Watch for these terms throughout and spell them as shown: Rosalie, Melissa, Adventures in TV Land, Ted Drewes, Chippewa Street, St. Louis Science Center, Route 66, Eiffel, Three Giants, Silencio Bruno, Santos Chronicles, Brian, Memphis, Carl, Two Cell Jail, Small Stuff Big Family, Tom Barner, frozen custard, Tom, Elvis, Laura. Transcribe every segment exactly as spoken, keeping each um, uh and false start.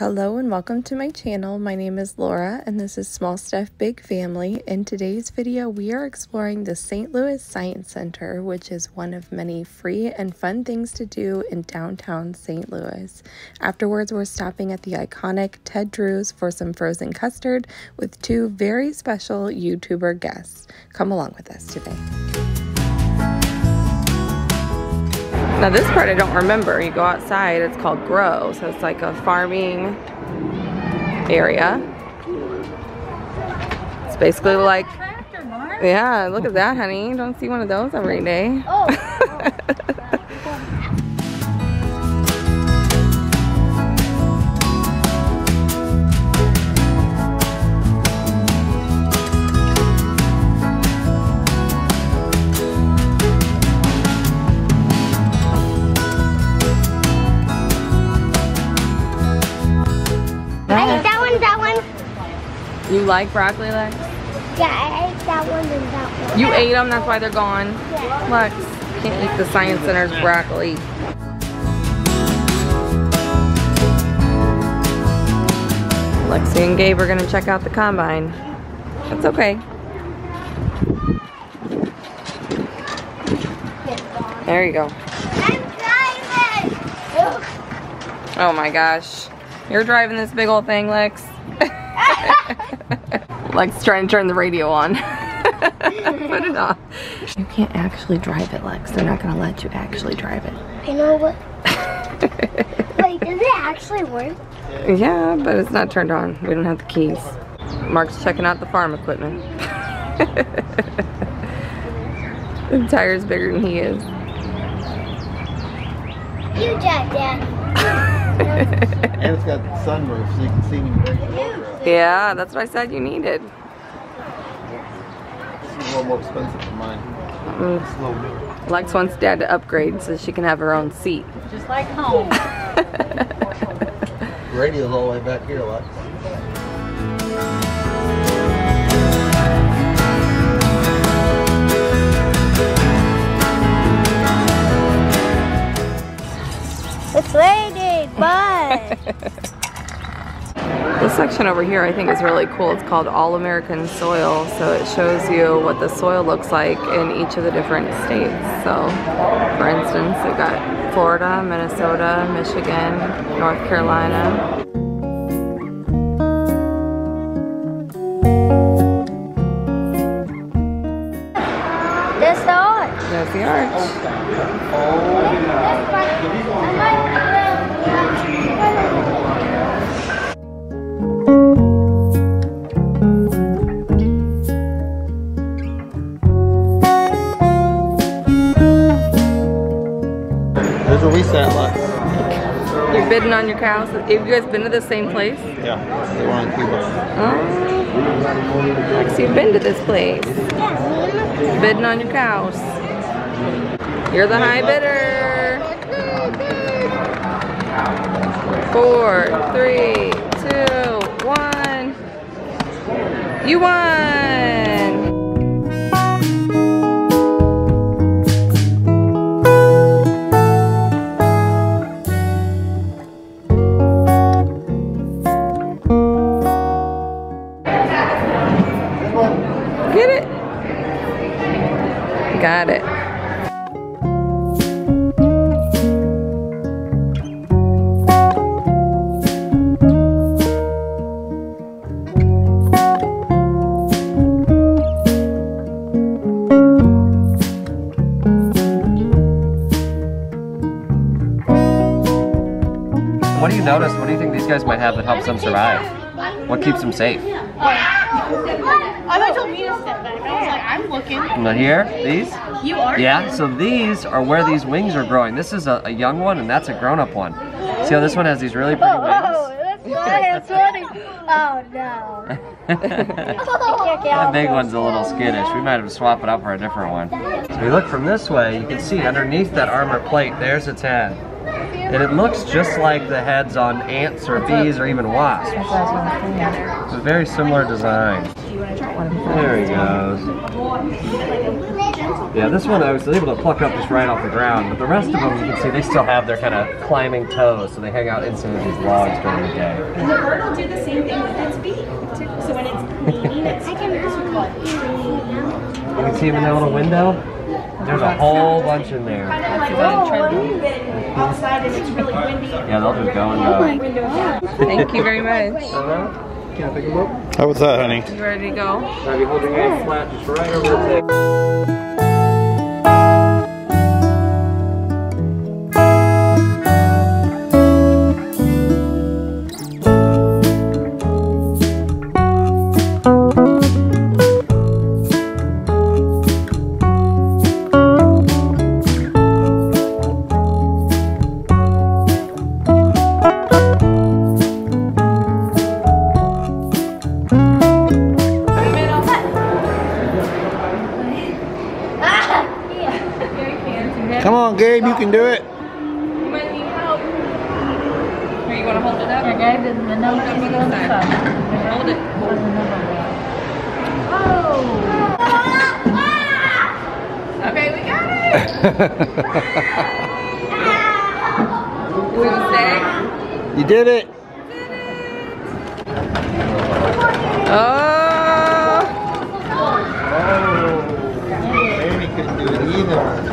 Hello and welcome to my channel. My name is Laura and this is Small Stuff Big Family. In today's video we are exploring the Saint Louis Science Center, which is one of many free and fun things to do in downtown Saint Louis. Afterwards we're stopping at the iconic Ted Drewes for some frozen custard with two very special YouTuber guests. Come along with us today. Now this part I don't remember. You go outside, it's called Grow, so it's like a farming area. It's basically like, yeah, look at that, honey. You don't see one of those every day. Oh. You like broccoli legs? Yeah, I ate that one and that one. You ate them, that's why they're gone? Yeah. Lex, can't eat the Science Center's broccoli. Lexi and Gabe are gonna check out the combine. That's okay. There you go. I'm driving! Oh my gosh. You're driving this big old thing, Lex. Lex trying to turn the radio on. Put it off. You can't actually drive it, Lex. They're not gonna let you actually drive it. I know what. Wait, does it actually work? Yeah, but it's not turned on. We don't have the keys. Mark's checking out the farm equipment. The tire's bigger than he is. You drive, Dad. And it's got the sunroof so you can see me very close. Yeah, that's what I said you needed. This is a little more expensive than mine. Mm. Lex wants Dad to upgrade so she can have her own seat. Just like home. Radio's all the way back here, Lex. It's raining, but... This section over here I think is really cool. It's called All American Soil, so it shows you what the soil looks like in each of the different states. So, for instance, we've got Florida, Minnesota, Michigan, North Carolina. That's the arch. That's the arch. We sat last. You're bidding on your cows? Have you guys been to the same place? Yeah, they were on Cuba. Oh. Lex, you've been to this place. You're bidding on your cows. You're the high bidder. Four, three, two, one. You won! Got it. What do you notice? What do you think these guys might have that helps them survive? What keeps them safe? I thought you told me to step back. I was like, I'm looking. Not here? These? You are? Yeah, so these are where these wings are growing. This is a, a young one, and that's a grown-up one. See how this one has these really pretty wings? Oh, that's funny. That's funny. Oh, no. That big one's a little skittish. We might have to swap it out for a different one. So we look from this way, you can see underneath that armor plate, there's its head. And it looks just like the heads on ants or bees or even wasps. It's a very similar design. There he goes. Yeah, this one I was able to pluck up just right off the ground, but the rest of them, you can see they still have their kind of climbing toes, so they hang out inside of these logs during the day. And the bird will do the same thing with its beak, too. So when it's cleaning, it's I can You can see them in that little window? There's a whole bunch in there. Outside and it's really windy. Yeah, they'll just go and go. Thank you very much. Can I pick them up? How was that, honey? You ready to go? I'll be holding your hand flat just right over the table. You can do it. You might need help. Here, you want to hold it up? I gave it the nose on the other side. Hold it. Oh! Okay, we got it! It was you did it! Oh! Amy couldn't do it either.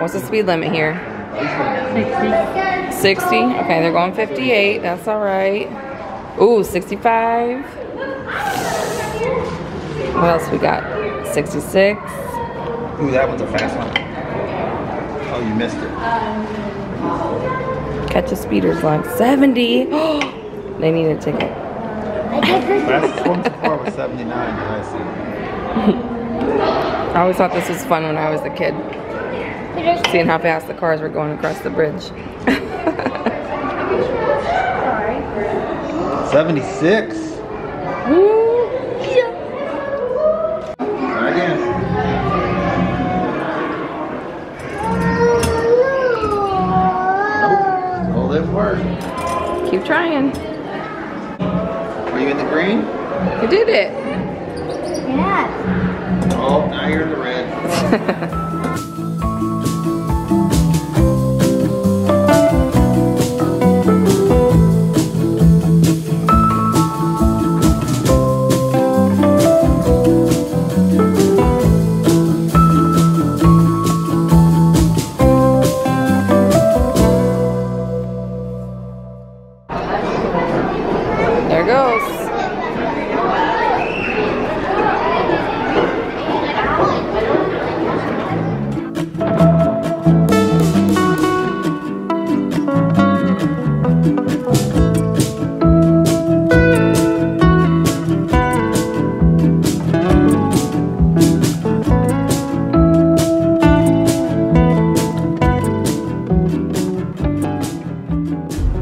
What's the speed limit here? sixty. sixty? Okay, they're going fifty-eight. That's all right. Ooh, sixty-five. What else we got? sixty-six. Ooh, that one's a fast one. Oh, you missed it. Catch a speeder's line. seventy. They need a ticket. Last one so far was seventy-nine. I always thought this was fun when I was a kid. Seeing how fast the cars were going across the bridge. seventy-six. Woo! Yeah. Right again. Nope. All that work. Keep trying. Are you in the green? You did it. Yeah. Oh, now you're in the red.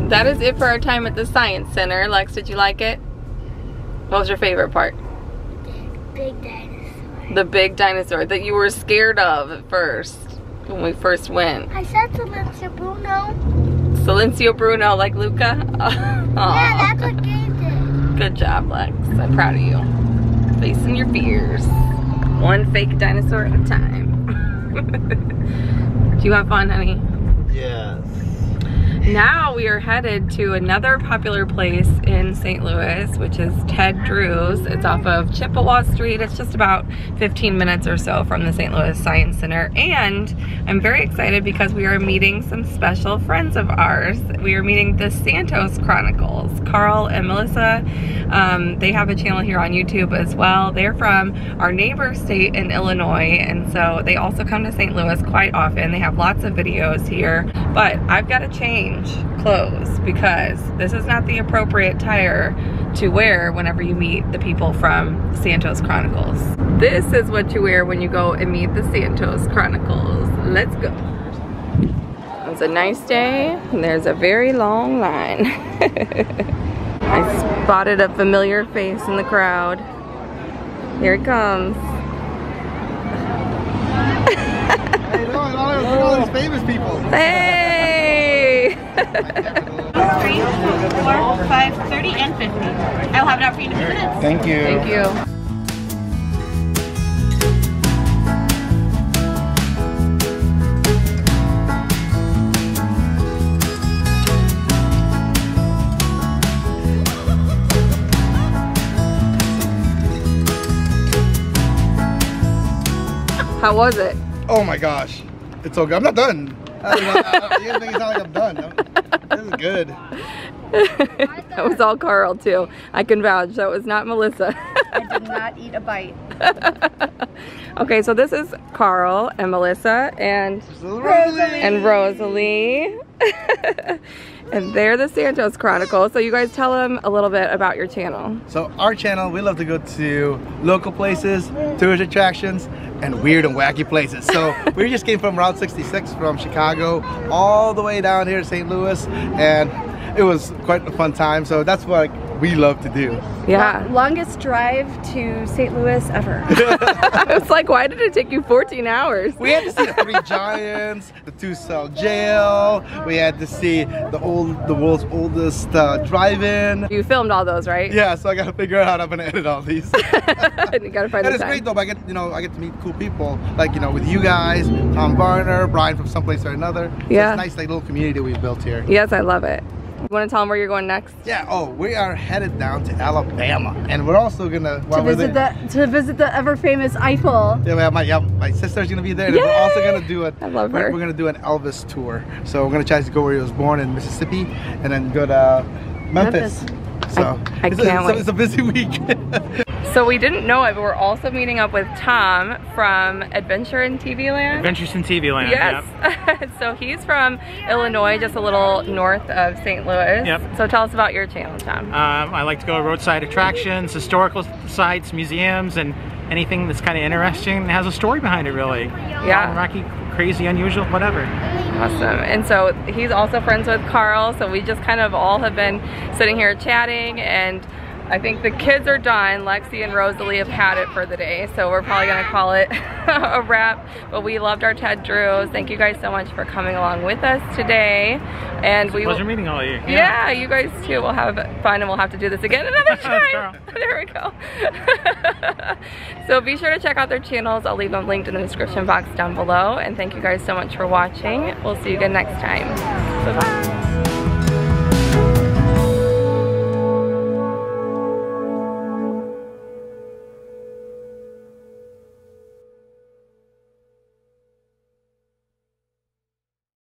That is it for our time at the Science Center. Lex, did you like it? What was your favorite part? The big dinosaur. The big dinosaur that you were scared of at first, when we first went. I said Silencio Bruno. Silencio Bruno, like Luca? Yeah, that's what Gabe did. Good job, Lex. I'm proud of you. Facing your fears. One fake dinosaur at a time. Did you have fun, honey? Yes. Now we are headed to another popular place in Saint Louis, which is Ted Drewes. It's off of Chippewa Street. It's just about fifteen minutes or so from the Saint Louis Science Center. And I'm very excited because we are meeting some special friends of ours. We are meeting the Santos Chronicles, Carl and Melissa. Um, they have a channel here on YouTube as well. They're from our neighbor state in Illinois. And so they also come to Saint Louis quite often. They have lots of videos here, but I've got to change clothes because this is not the appropriate attire to wear whenever you meet the people from Santos Chronicles. This is what you wear when you go and meet the Santos Chronicles. Let's go. It's a nice day, and there's a very long line. I spotted a familiar face in the crowd. Here it comes. Hey, look, all these famous people. Hey! Three, four, five, thirty, and fifty. I'll have it out for you in a few minutes. Thank you. Thank you. How was it? Oh my gosh, it's so good. I'm not done. I mean, I, I, you gotta make it sound like I'm done. I'm, this is good. That was all Carl too. I can vouch. That was not Melissa. I did not eat a bite. Okay, so this is Carl and Melissa and Rosalie. and Rosalie. And they're the Santos Chronicles. So you guys tell them a little bit about your channel. So our channel, we love to go to local places, tourist attractions, and weird and wacky places. So we just came from Route sixty-six from Chicago all the way down here to Saint Louis, and it was quite a fun time. So that's what we love to do. Yeah. Long, longest drive to Saint Louis ever. I was like, why did it take you fourteen hours? We had to see the Three Giants, the Two Cell Jail. We had to see the old, the world's oldest uh, drive-in. You filmed all those, right? Yeah. So I got to figure out how I'm going to edit all these. And you got to find. And it's time. Great though. But I get, you know, I get to meet cool people, like you know, with you guys, Tom Barner, Brian from someplace or another. Yeah. So it's a nice like little community we've built here. Yes, I love it. You want to tell them where you're going next? Yeah. Oh, we are headed down to Alabama, and we're also gonna while to visit the to visit the ever famous Eiffel. Yeah, well, my yeah, my sister's gonna be there. Yay! And we're also gonna do a. I love her. We're, we're gonna do an Elvis tour, so we're gonna try to go where he was born in Mississippi, and then go to Memphis. Memphis. So I, I it's, can't it's, wait. It's a busy week. So we didn't know it, but we're also meeting up with Tom from Adventure in T V Land. Adventures in T V Land, yes. Yep. So he's from Illinois, just a little north of Saint Louis. Yep. So tell us about your channel, Tom. Um, I like to go to roadside attractions, historical sites, museums, and anything that's kind of interesting and has a story behind it, really. Yeah. Rocky, crazy, unusual, whatever. Awesome. And so he's also friends with Carl, so we just kind of all have been sitting here chatting, and I think the kids are done. Lexi and Rosalie have had it for the day, so we're probably gonna call it a wrap. But we loved our Ted Drewes. Thank you guys so much for coming along with us today. And it's we a pleasure meeting all of you. Yeah. Yeah, you guys too. We'll have fun, and we'll have to do this again another time. There we go. So be sure to check out their channels. I'll leave them linked in the description box down below. And thank you guys so much for watching. We'll see you again next time. Bye-bye.